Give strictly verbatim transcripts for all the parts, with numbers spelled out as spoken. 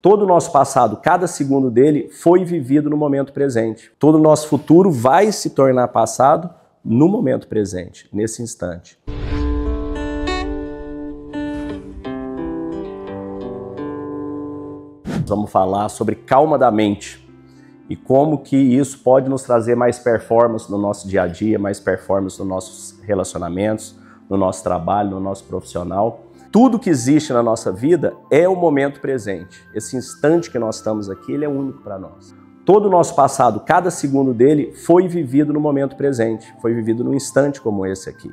Todo o nosso passado, cada segundo dele, foi vivido no momento presente. Todo o nosso futuro vai se tornar passado no momento presente, nesse instante. Vamos falar sobre calma da mente e como que isso pode nos trazer mais performance no nosso dia a dia, mais performance nos nossos relacionamentos, no nosso trabalho, no nosso profissional. Tudo que existe na nossa vida é o momento presente. Esse instante que nós estamos aqui, ele é único para nós. Todo o nosso passado, cada segundo dele, foi vivido no momento presente, foi vivido num instante como esse aqui.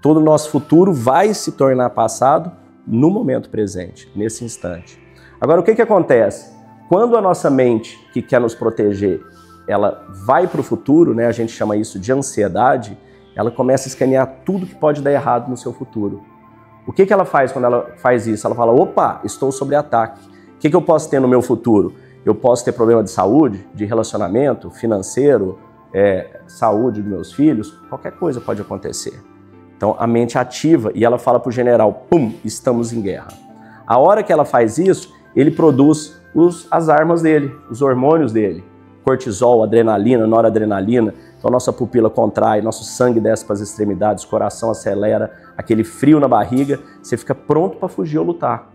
Todo o nosso futuro vai se tornar passado no momento presente, nesse instante. Agora, o que que acontece? Quando a nossa mente, que quer nos proteger, ela vai para o futuro, né? A gente chama isso de ansiedade, ela começa a escanear tudo que pode dar errado no seu futuro. O que que ela faz quando ela faz isso? Ela fala, opa, estou sob ataque. O que que eu posso ter no meu futuro? Eu posso ter problema de saúde, de relacionamento, financeiro, é, saúde dos meus filhos, qualquer coisa pode acontecer. Então a mente ativa e ela fala para o general, pum, estamos em guerra. A hora que ela faz isso, ele produz os, as armas dele, os hormônios dele. Cortisol, adrenalina, noradrenalina. Então nossa pupila contrai, nosso sangue desce para as extremidades, o coração acelera, aquele frio na barriga, você fica pronto para fugir ou lutar.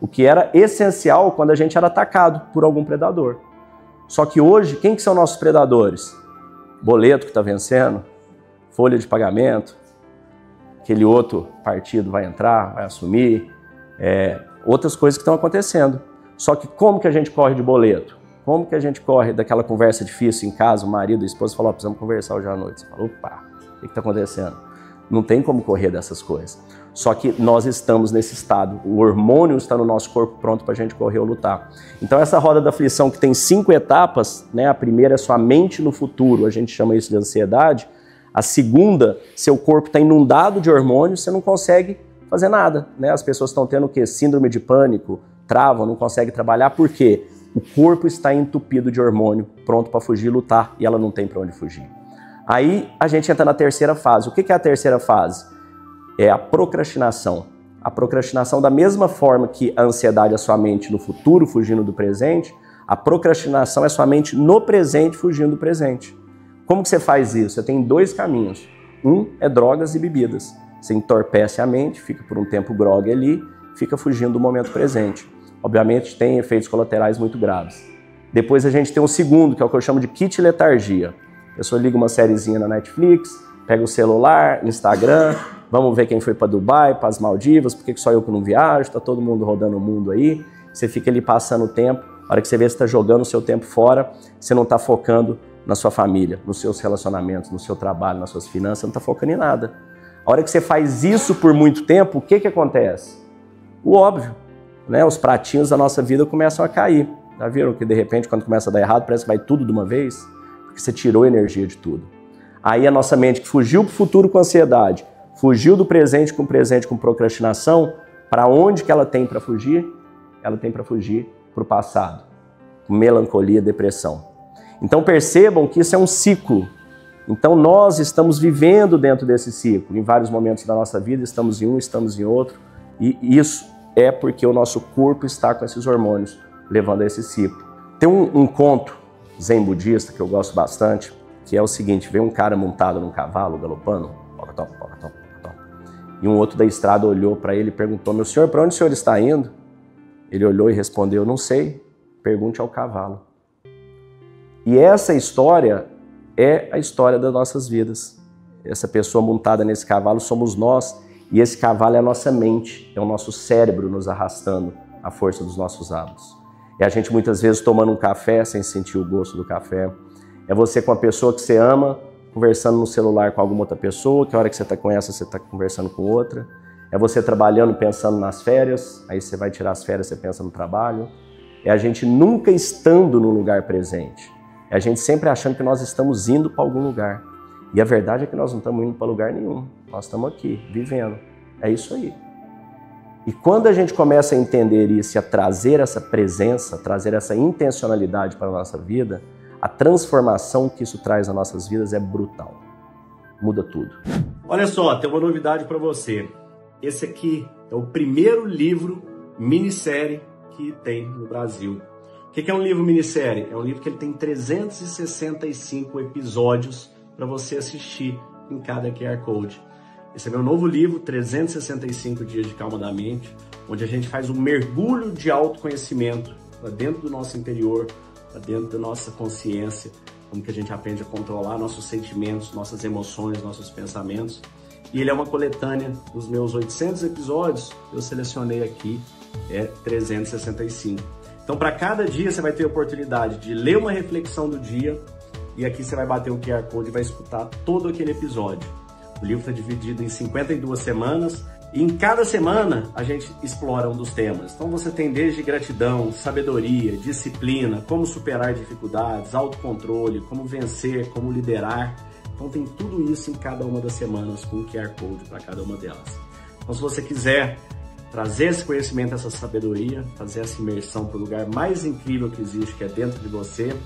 O que era essencial quando a gente era atacado por algum predador. Só que hoje, quem que são nossos predadores? Boleto que está vencendo, folha de pagamento, aquele outro partido vai entrar, vai assumir, é, outras coisas que estão acontecendo. Só que como que a gente corre de boleto? Como que a gente corre daquela conversa difícil em casa, o marido, a esposa falou, oh, precisamos conversar hoje à noite. Você fala, opa, o que está acontecendo? Não tem como correr dessas coisas. Só que nós estamos nesse estado, o hormônio está no nosso corpo pronto para a gente correr ou lutar. Então essa roda da aflição que tem cinco etapas, né? A primeira é sua mente no futuro, a gente chama isso de ansiedade. A segunda, seu corpo está inundado de hormônios, você não consegue fazer nada, né? As pessoas estão tendo o quê? Síndrome de pânico, travam, não conseguem trabalhar, por quê? O corpo está entupido de hormônio, pronto para fugir e lutar, e ela não tem para onde fugir. Aí a gente entra na terceira fase. O que é a terceira fase? É a procrastinação. A procrastinação, da mesma forma que a ansiedade é sua mente no futuro, fugindo do presente, a procrastinação é sua mente no presente, fugindo do presente. Como que você faz isso? Você tem dois caminhos. Um é drogas e bebidas. Você entorpece a mente, fica por um tempo grogue ali, fica fugindo do momento presente. Obviamente tem efeitos colaterais muito graves. Depois a gente tem um segundo, que é o que eu chamo de kit letargia. A pessoa liga uma sériezinha na Netflix, pega o celular, Instagram, vamos ver quem foi para Dubai, para as Maldivas, por que só eu que não viajo, tá todo mundo rodando o mundo aí. Você fica ali passando o tempo, a hora que você vê, você está jogando o seu tempo fora, você não está focando na sua família, nos seus relacionamentos, no seu trabalho, nas suas finanças, você não está focando em nada. A hora que você faz isso por muito tempo, o que que acontece? O óbvio. Né, os pratinhos da nossa vida começam a cair. Já viram que de repente quando começa a dar errado parece que vai tudo de uma vez? Porque você tirou energia de tudo. Aí a nossa mente que fugiu para o futuro com ansiedade, fugiu do presente com presente com procrastinação, para onde que ela tem para fugir? Ela tem para fugir para o passado, com melancolia, depressão. Então percebam que isso é um ciclo. Então nós estamos vivendo dentro desse ciclo. Em vários momentos da nossa vida estamos em um, estamos em outro, e isso é porque o nosso corpo está com esses hormônios, levando a esse ciclo. Tem um, um conto zen budista que eu gosto bastante, que é o seguinte, vem um cara montado num cavalo, galopando, e um outro da estrada olhou para ele e perguntou, meu senhor, para onde o senhor está indo? Ele olhou e respondeu, não sei, pergunte ao cavalo. E essa história é a história das nossas vidas. Essa pessoa montada nesse cavalo somos nós, e esse cavalo é a nossa mente, é o nosso cérebro nos arrastando à força dos nossos hábitos. É a gente muitas vezes tomando um café sem sentir o gosto do café. É você com a pessoa que você ama, conversando no celular com alguma outra pessoa, que a hora que você está com essa, você está conversando com outra. É você trabalhando, pensando nas férias, aí você vai tirar as férias, você pensa no trabalho. É a gente nunca estando no lugar presente. É a gente sempre achando que nós estamos indo para algum lugar. E a verdade é que nós não estamos indo para lugar nenhum. Nós estamos aqui, vivendo. É isso aí. E quando a gente começa a entender isso, a trazer essa presença, a trazer essa intencionalidade para a nossa vida, a transformação que isso traz nas nossas vidas é brutal. Muda tudo. Olha só, tem uma novidade para você. Esse aqui é o primeiro livro, minissérie, que tem no Brasil. O que é um livro minissérie? É um livro que ele tem trezentos e sessenta e cinco episódios para você assistir em cada Q R Code. Esse é meu novo livro, trezentos e sessenta e cinco Dias de Calma da Mente, onde a gente faz um mergulho de autoconhecimento para dentro do nosso interior, para dentro da nossa consciência, como que a gente aprende a controlar nossos sentimentos, nossas emoções, nossos pensamentos. E ele é uma coletânea dos meus oitocentos episódios, eu selecionei aqui é trezentos e sessenta e cinco. Então, para cada dia, você vai ter a oportunidade de ler uma reflexão do dia, e aqui você vai bater o Q R Code e vai escutar todo aquele episódio. O livro está dividido em cinquenta e duas semanas, e em cada semana a gente explora um dos temas. Então você tem desde gratidão, sabedoria, disciplina, como superar dificuldades, autocontrole, como vencer, como liderar. Então tem tudo isso em cada uma das semanas, com um Q R Code para cada uma delas. Então se você quiser trazer esse conhecimento, essa sabedoria, fazer essa imersão para o lugar mais incrível que existe, que é dentro de você,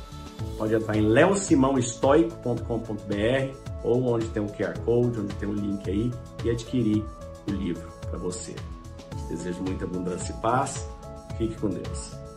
pode entrar em leo simão estoico ponto com ponto br ou onde tem um Q R Code, onde tem um link aí, e adquirir o livro para você. Te desejo muita abundância e paz. Fique com Deus.